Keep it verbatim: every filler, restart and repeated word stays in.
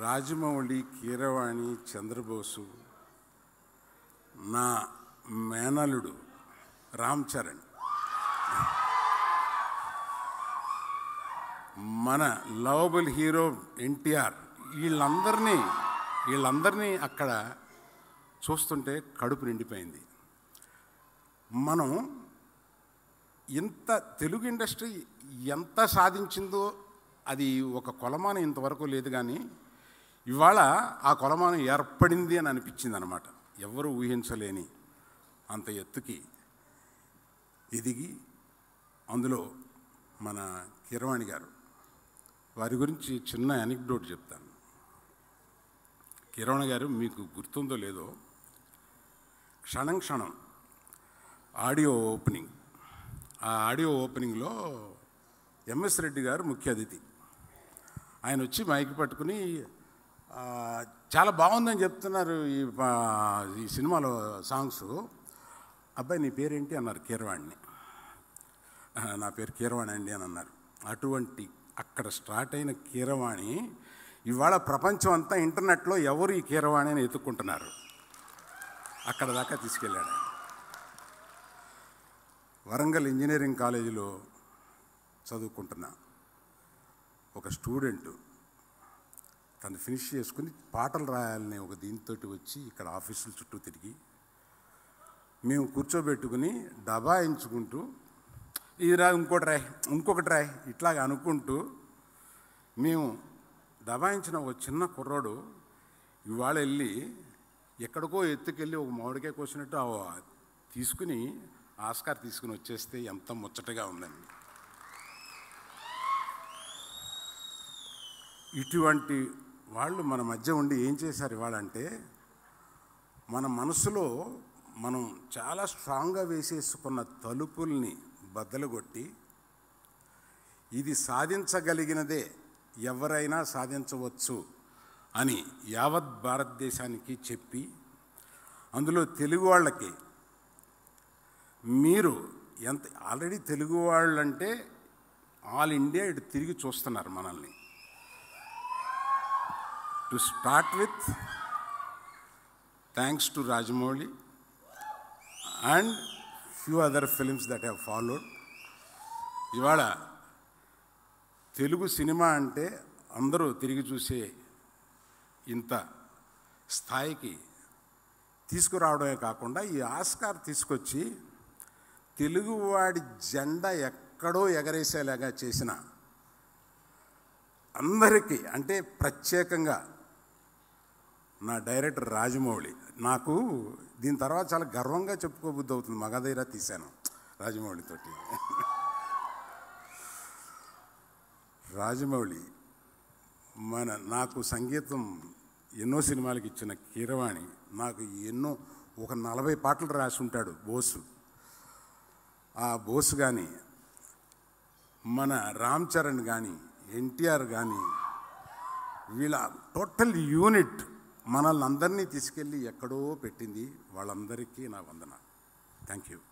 Rajamouli, Keeravani, Chandrabosu, na Menaludu, Ramcharan. Mana lovable hero N T R. Illandarni, Illandarni akkada chustunte kadupu nindipoyindi. Manam inta Telugu industry ఎంత సాధించిందో అది ఒక కొలమానం ఇంతవరకు లేదు కానీ ఇవాళ ఆ కొలమానం ఏర్పడింది అని అనిపించింది అన్నమాట. ఎవరు ఊహించలేని అంత ఎత్తుకి ఎదిగి అందులో మన కీరవాణి గారు వారి గురించి చిన్న యానిక్డోట్ చెప్తాను. కీరవాణి గారు మీకు గుర్తుందో లేదో క్షణం క్షణం ఆడియో ఓపెనింగ్ ఆ ఆడియో ఓపెనింగ్లో ఎం ఎస్ రెడ్డి గారు ముఖ్య అతిథి. ఆయన వచ్చి మైక్ పట్టుకుని చాలా బాగుందని చెప్తున్నారు ఈ ఈ సినిమాలో సాంగ్స్. అబ్బాయి నీ పేరేంటి అన్నారు కీరవాణిని. నా పేరు కీరవాణి అండి అని అన్నారు. అటువంటి అక్కడ స్టార్ట్ అయిన కీరవాణి ఇవాళ ప్రపంచం అంతా ఇంటర్నెట్లో ఎవరు ఈ కీరవాణి అని ఎత్తుక్కుంటున్నారు. అక్కడ దాకా తీసుకెళ్ళాడు. వరంగల్ ఇంజనీరింగ్ కాలేజీలో చదువుకుంటున్నా ఒక స్టూడెంటు తను ఫినిష్ చేసుకుని పాటలు రాయాలని ఒక దీంతో వచ్చి ఇక్కడ ఆఫీసుల చుట్టూ తిరిగి మేము కూర్చోబెట్టుకుని దబాయించుకుంటూ ఇది రా ఇంకోటి రాయ్ ఇంకొకటి రాయ్ ఇట్లాగ అనుకుంటూ మేము దబాయించిన ఒక చిన్న కుర్రోడు ఇవాళ వెళ్ళి ఎక్కడికో ఎత్తుకెళ్ళి ఒక మామిడికాయ కోసినట్టు తీసుకుని ఆస్కార్ తీసుకుని వచ్చేస్తే ఎంత ముచ్చటగా ఉందండి. ఇటువంటి వాళ్ళు మన మధ్య ఉండి ఏం చేశారు ఇవాళంటే మన మనసులో మనం చాలా స్ట్రాంగ్గా వేసేసుకున్న తలుపుల్ని బద్దలుగొట్టి ఇది సాధించగలిగినదే ఎవరైనా సాధించవచ్చు అని యావత్ భారతదేశానికి చెప్పి అందులో తెలుగు వాళ్ళకి మీరు ఎంత ఆల్రెడీ తెలుగు వాళ్ళంటే ఆల్ ఇండియా ఇటు తిరిగి చూస్తున్నారు మనల్ని. To start with, thanks to Rajamouli and few other films that have followed. Ivala Telugu cinema ante andaru tirigi chuse inta sthayiki teesku raavadame kaakunda ee Oscar teeskochi Telugu vaadi janda ekkado egareeselaga chesina అందరికీ అంటే ప్రత్యేకంగా నా director Rajamouli. నాకు దీని తర్వాత చాలా గర్వంగా చెప్పుకోబుద్ధి అవుతుంది మగధైరా తీశాను రాజమౌళితో. రాజమౌళి మన నాకు సంగీతం ఎన్నో సినిమాలకు ఇచ్చిన కీరవాణి నాకు ఎన్నో ఒక నలభై పాటలు రాసి ఉంటాడు బోసు. ఆ బోసు కానీ మన రామ్ చరణ్ కానీ ఎన్ టి ఆర్ కానీ వీళ్ళ టోటల్ యూనిట్ మనల్ని అందరినీ తీసుకెళ్ళి ఎక్కడో పెట్టింది. వాళ్ళందరికీ నా వందన. Thank you.